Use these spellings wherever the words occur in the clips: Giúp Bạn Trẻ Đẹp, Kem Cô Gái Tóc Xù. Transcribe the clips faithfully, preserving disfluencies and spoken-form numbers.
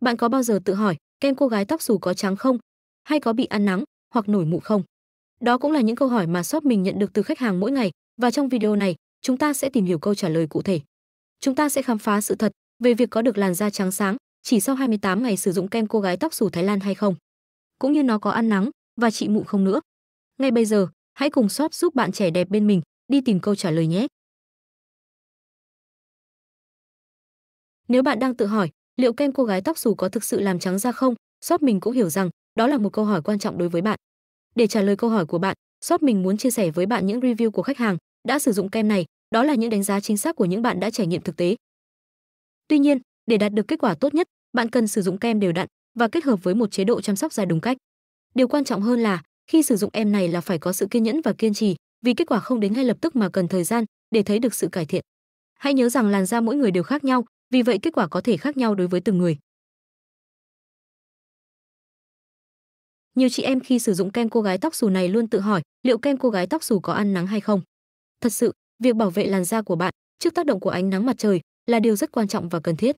Bạn có bao giờ tự hỏi kem cô gái tóc xù có trắng không? Hay có bị ăn nắng hoặc nổi mụn không? Đó cũng là những câu hỏi mà shop mình nhận được từ khách hàng mỗi ngày, và trong video này chúng ta sẽ tìm hiểu câu trả lời cụ thể. Chúng ta sẽ khám phá sự thật về việc có được làn da trắng sáng chỉ sau hai mươi tám ngày sử dụng kem cô gái tóc xù Thái Lan hay không, cũng như nó có ăn nắng và trị mụn không nữa. Ngay bây giờ, hãy cùng shop Giúp Bạn Trẻ Đẹp bên mình đi tìm câu trả lời nhé. Nếu bạn đang tự hỏi liệu kem cô gái tóc xù có thực sự làm trắng da không, shop mình cũng hiểu rằng đó là một câu hỏi quan trọng đối với bạn. Để trả lời câu hỏi của bạn, shop mình muốn chia sẻ với bạn những review của khách hàng đã sử dụng kem này, đó là những đánh giá chính xác của những bạn đã trải nghiệm thực tế. Tuy nhiên, để đạt được kết quả tốt nhất, bạn cần sử dụng kem đều đặn và kết hợp với một chế độ chăm sóc da đúng cách. Điều quan trọng hơn là khi sử dụng kem này là phải có sự kiên nhẫn và kiên trì, vì kết quả không đến ngay lập tức mà cần thời gian để thấy được sự cải thiện. Hãy nhớ rằng làn da mỗi người đều khác nhau, vì vậy kết quả có thể khác nhau đối với từng người. Nhiều chị em khi sử dụng kem cô gái tóc xù này luôn tự hỏi liệu kem cô gái tóc xù có ăn nắng hay không. Thật sự, việc bảo vệ làn da của bạn trước tác động của ánh nắng mặt trời là điều rất quan trọng và cần thiết.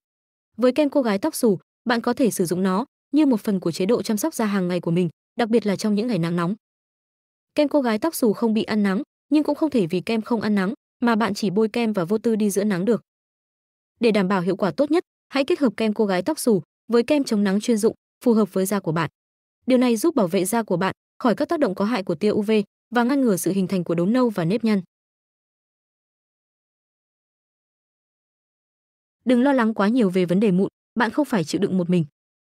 Với kem cô gái tóc xù, bạn có thể sử dụng nó như một phần của chế độ chăm sóc da hàng ngày của mình, đặc biệt là trong những ngày nắng nóng. Kem cô gái tóc xù không bị ăn nắng, nhưng cũng không thể vì kem không ăn nắng mà bạn chỉ bôi kem và vô tư đi giữa nắng được. Để đảm bảo hiệu quả tốt nhất, hãy kết hợp kem cô gái tóc xù với kem chống nắng chuyên dụng phù hợp với da của bạn. Điều này giúp bảo vệ da của bạn khỏi các tác động có hại của tia u vê và ngăn ngừa sự hình thành của đốm nâu và nếp nhăn. Đừng lo lắng quá nhiều về vấn đề mụn, bạn không phải chịu đựng một mình.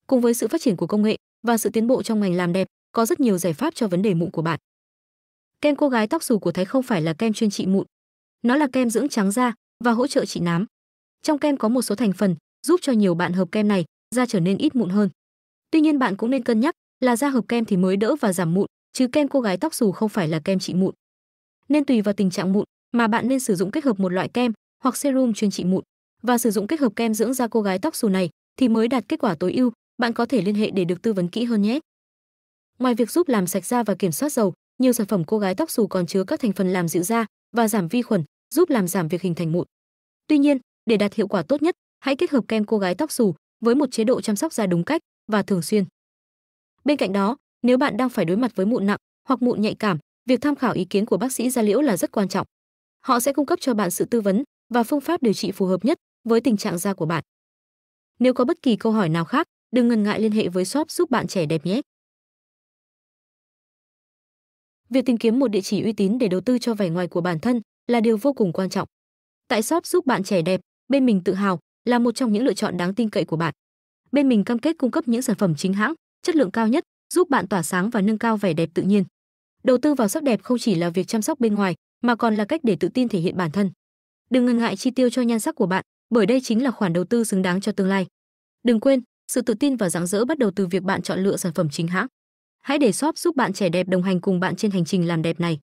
Cùng với sự phát triển của công nghệ và sự tiến bộ trong ngành làm đẹp, có rất nhiều giải pháp cho vấn đề mụn của bạn. Kem cô gái tóc xù của Thái không phải là kem chuyên trị mụn. Nó là kem dưỡng trắng da và hỗ trợ trị nám. Trong kem có một số thành phần giúp cho nhiều bạn hợp kem này, da trở nên ít mụn hơn. Tuy nhiên, bạn cũng nên cân nhắc là da hợp kem thì mới đỡ và giảm mụn, chứ kem cô gái tóc xù không phải là kem trị mụn. Nên tùy vào tình trạng mụn mà bạn nên sử dụng kết hợp một loại kem hoặc serum chuyên trị mụn, và sử dụng kết hợp kem dưỡng da cô gái tóc xù này thì mới đạt kết quả tối ưu. Bạn có thể liên hệ để được tư vấn kỹ hơn nhé. Ngoài việc giúp làm sạch da và kiểm soát dầu, nhiều sản phẩm cô gái tóc xù còn chứa các thành phần làm dịu da và giảm vi khuẩn, giúp làm giảm việc hình thành mụn. Tuy nhiên, để đạt hiệu quả tốt nhất, hãy kết hợp kem cô gái tóc xù với một chế độ chăm sóc da đúng cách và thường xuyên. Bên cạnh đó, nếu bạn đang phải đối mặt với mụn nặng hoặc mụn nhạy cảm, việc tham khảo ý kiến của bác sĩ da liễu là rất quan trọng. Họ sẽ cung cấp cho bạn sự tư vấn và phương pháp điều trị phù hợp nhất với tình trạng da của bạn. Nếu có bất kỳ câu hỏi nào khác, đừng ngần ngại liên hệ với shop Giúp Bạn Trẻ Đẹp nhé. Việc tìm kiếm một địa chỉ uy tín để đầu tư cho vẻ ngoài của bản thân là điều vô cùng quan trọng. Tại shop Giúp Bạn Trẻ Đẹp, bên mình tự hào là một trong những lựa chọn đáng tin cậy của bạn. Bên mình cam kết cung cấp những sản phẩm chính hãng, chất lượng cao nhất, giúp bạn tỏa sáng và nâng cao vẻ đẹp tự nhiên. Đầu tư vào sắc đẹp không chỉ là việc chăm sóc bên ngoài, mà còn là cách để tự tin thể hiện bản thân. Đừng ngần ngại chi tiêu cho nhan sắc của bạn, bởi đây chính là khoản đầu tư xứng đáng cho tương lai. Đừng quên, sự tự tin và rạng rỡ bắt đầu từ việc bạn chọn lựa sản phẩm chính hãng. Hãy để shop Giúp Bạn Trẻ Đẹp đồng hành cùng bạn trên hành trình làm đẹp này.